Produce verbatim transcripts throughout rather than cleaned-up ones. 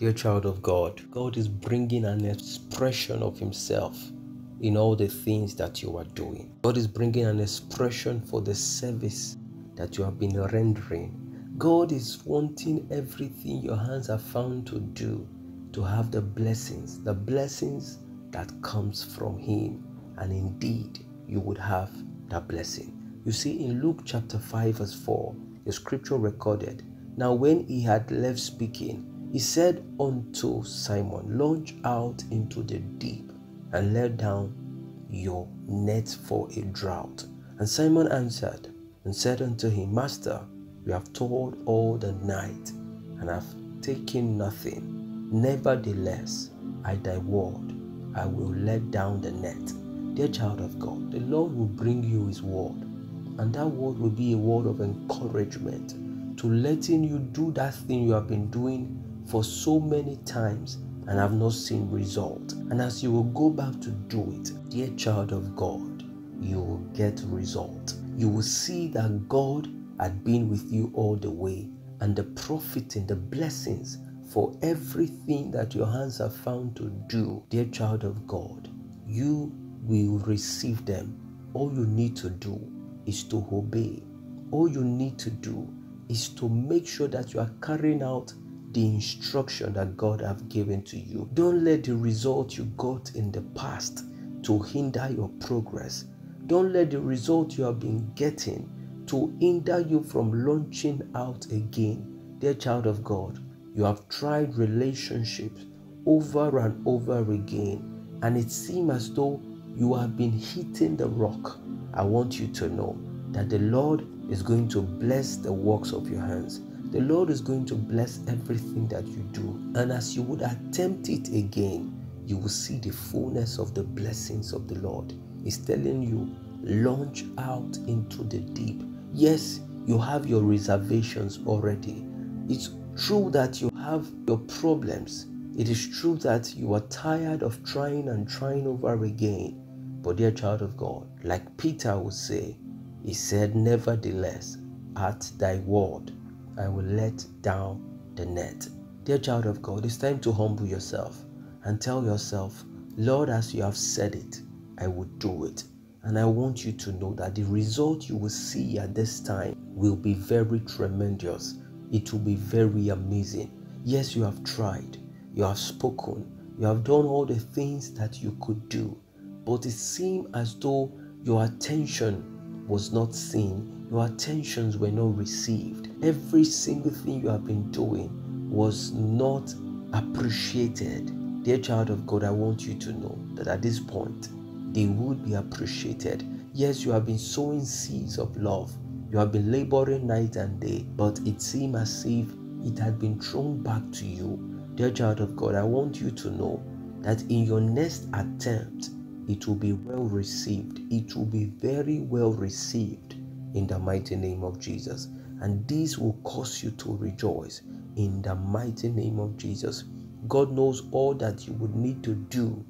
Dear child of God, God is bringing an expression of himself in all the things that you are doing. God is bringing an expression for the service that you have been rendering. God is wanting everything your hands are found to do to have the blessings, the blessings that comes from him. And indeed, you would have that blessing. You see, in Luke chapter five verse four, the scripture recorded, "Now when he had left speaking, he said unto Simon, Launch out into the deep, and let down your net for a draught. And Simon answered and said unto him, Master, we have toiled all the night, and have taken nothing. Nevertheless, at thy word, I will let down the net." Dear child of God, the Lord will bring you his word, and that word will be a word of encouragement to letting you do that thing you have been doing for so many times and have not seen result. And as you will go back to do it, dear child of God, you will get result. You will see that God had been with you all the way, and the profiting, the blessings for everything that your hands are found to do, dear child of God, you will receive them. All you need to do is to obey. All you need to do is to make sure that you are carrying out the instruction that God has given to you. Don't let the result you got in the past to hinder your progress. Don't let the result you have been getting to hinder you from launching out again. Dear child of God, you have tried relationships over and over again, and it seems as though you have been hitting the rock. I want you to know that the Lord is going to bless the works of your hands. The Lord is going to bless everything that you do. And as you would attempt it again, you will see the fullness of the blessings of the Lord. He's telling you, launch out into the deep. Yes, you have your reservations already. It's true that you have your problems. It is true that you are tired of trying and trying over again. But dear child of God, like Peter would say, he said, "Nevertheless, at thy word, I will let down the net." Dear child of God, it's time to humble yourself and tell yourself, Lord, as you have said it, I will do it. And I want you to know that the result you will see at this time will be very tremendous. It will be very amazing. Yes, you have tried, you have spoken, you have done all the things that you could do, but it seemed as though your attention was not seen, your attentions were not received. Every single thing you have been doing was not appreciated. Dear child of God, I want you to know that at this point, they would be appreciated. Yes, you have been sowing seeds of love. You have been laboring night and day, but it seemed as if it had been thrown back to you. Dear child of God, I want you to know that in your next attempt, it will be well received. It will be very well received in the mighty name of Jesus. And this will cause you to rejoice in the mighty name of Jesus. God knows all that you would need to do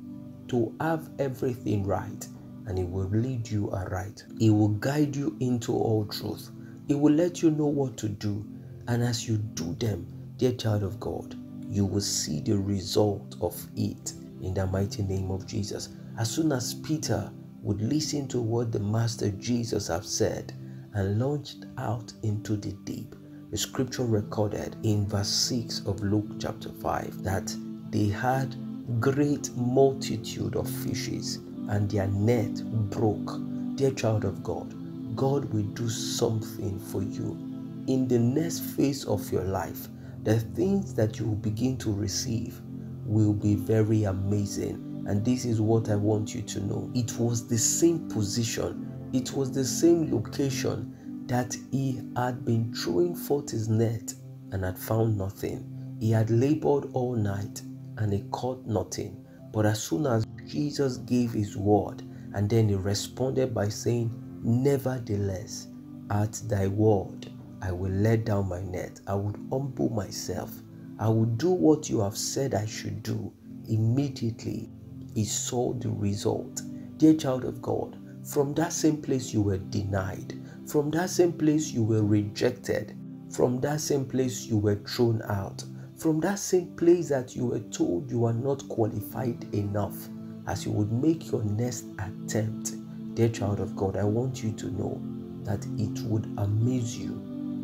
to have everything right, and he will lead you aright. He will guide you into all truth. He will let you know what to do. And as you do them, dear child of God, you will see the result of it in the mighty name of Jesus. As soon as Peter would listen to what the Master Jesus have said and launched out into the deep, the scripture recorded in verse six of Luke chapter five that they had great multitude of fishes, and their net broke. Dear child of God, God will do something for you. In the next phase of your life, the things that you will begin to receive will be very amazing. And this is what I want you to know. It was the same position, it was the same location that he had been throwing forth his net and had found nothing. He had labored all night and he caught nothing. But as soon as Jesus gave his word, and then he responded by saying, "Nevertheless, at thy word, I will let down my net. I will humble myself. I will do what you have said I should do." Immediately, he saw the result. Dear child of God, from that same place you were denied, from that same place you were rejected, from that same place you were thrown out, from that same place that you were told you are not qualified enough, as you would make your next attempt. Dear child of God, I want you to know that it would amaze you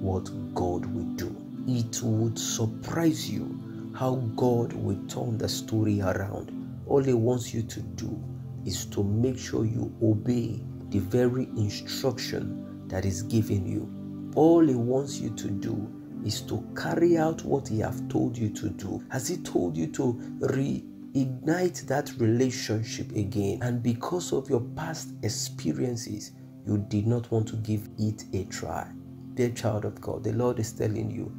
what God will do. It would surprise you how God will turn the story around. All He wants you to do is to make sure you obey the very instruction that is given you. All He wants you to do is to carry out what He has told you to do. Has He told you to reignite that relationship again? And because of your past experiences, you did not want to give it a try. Dear child of God, the Lord is telling you,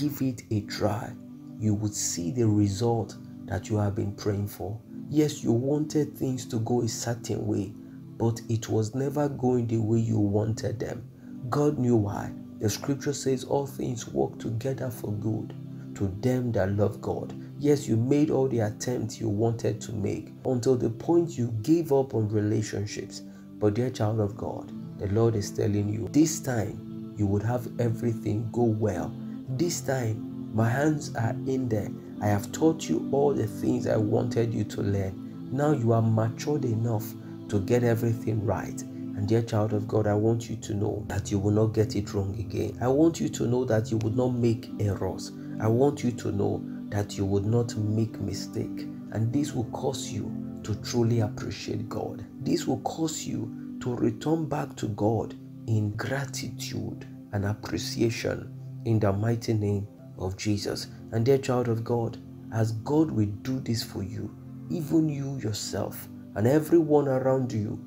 give it a try. You would see the result that you have been praying for. Yes, you wanted things to go a certain way, but it was never going the way you wanted them. God knew why. The scripture says all things work together for good to them that love God. Yes, you made all the attempts you wanted to make until the point you gave up on relationships. But dear child of God, the Lord is telling you, this time you would have everything go well. This time, my hands are in there. I have taught you all the things I wanted you to learn. Now you are matured enough to get everything right. And dear child of God, I want you to know that you will not get it wrong again. I want you to know that you will not make errors. I want you to know that you will not make mistake. And this will cause you to truly appreciate God. This will cause you to return back to God in gratitude and appreciation in the mighty name of Jesus. And dear child of God, as God will do this for you, even you yourself and everyone around you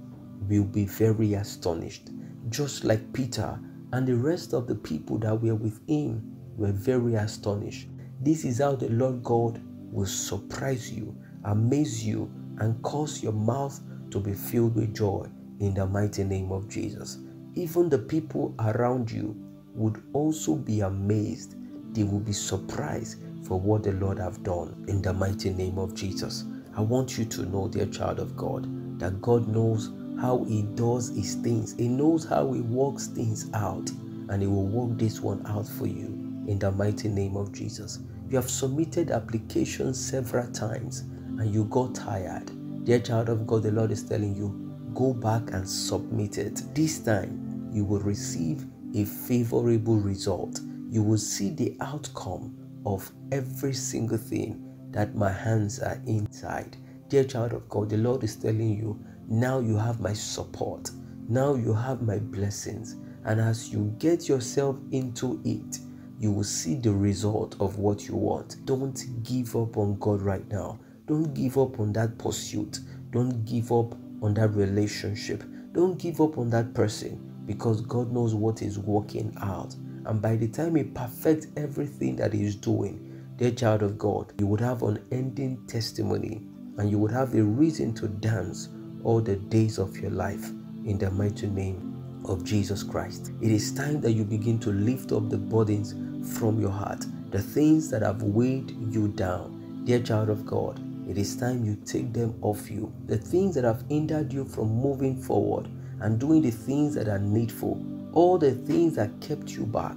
will be very astonished, just like Peter and the rest of the people that were with him were very astonished. This is how the Lord God will surprise you, amaze you, and cause your mouth to be filled with joy in the mighty name of Jesus. Even the people around you would also be amazed. They will be surprised for what the Lord have done in the mighty name of Jesus. I want you to know, dear child of God, that God knows how He does His things. He knows how He works things out, and He will work this one out for you in the mighty name of Jesus. You have submitted applications several times and you got tired. Dear child of God, the Lord is telling you, go back and submit it. This time you will receive a favorable result. You will see the outcome of every single thing that my hands are inside. Dear child of God, the Lord is telling you, now you have my support. Now you have my blessings. And as you get yourself into it, you will see the result of what you want. Don't give up on God right now. Don't give up on that pursuit. Don't give up on that relationship. Don't give up on that person, because God knows what is working out. And by the time He perfects everything that He is doing, dear child of God, you would have an unending testimony and you would have a reason to dance all the days of your life in the mighty name of Jesus Christ. It is time that you begin to lift up the burdens from your heart, the things that have weighed you down. Dear child of God, it is time you take them off you. The things that have hindered you from moving forward and doing the things that are needful, all the things that kept you back,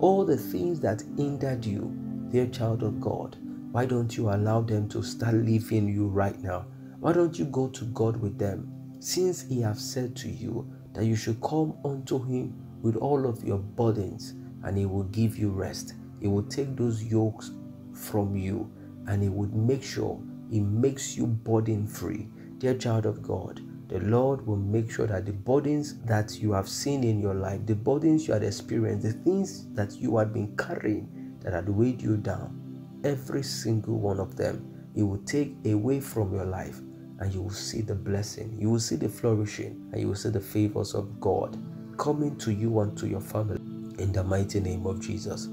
all the things that hindered you, dear child of God, why don't you allow them to start leaving you right now? Why don't you go to God with them? Since He has said to you that you should come unto Him with all of your burdens and He will give you rest. He will take those yokes from you and He would make sure He makes you burden free. Dear child of God, the Lord will make sure that the burdens that you have seen in your life, the burdens you had experienced, the things that you had been carrying that had weighed you down, every single one of them, He will take away from your life. And you will see the blessing, you will see the flourishing, and you will see the favors of God coming to you and to your family in the mighty name of Jesus.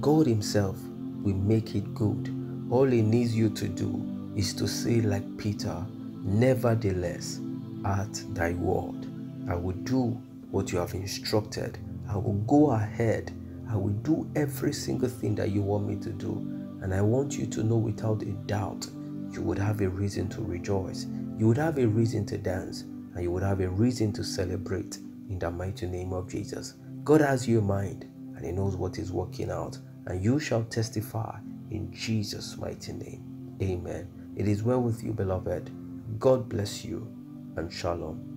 God Himself will make it good. All He needs you to do is to say like Peter, nevertheless, at thy word, I will do what you have instructed. I will go ahead. I will do every single thing that you want me to do. And I want you to know without a doubt, you would have a reason to rejoice. You would have a reason to dance. And you would have a reason to celebrate in the mighty name of Jesus. God has your mind and He knows what is working out. And you shall testify in Jesus' mighty name. Amen. It is well with you, beloved. God bless you, and shalom.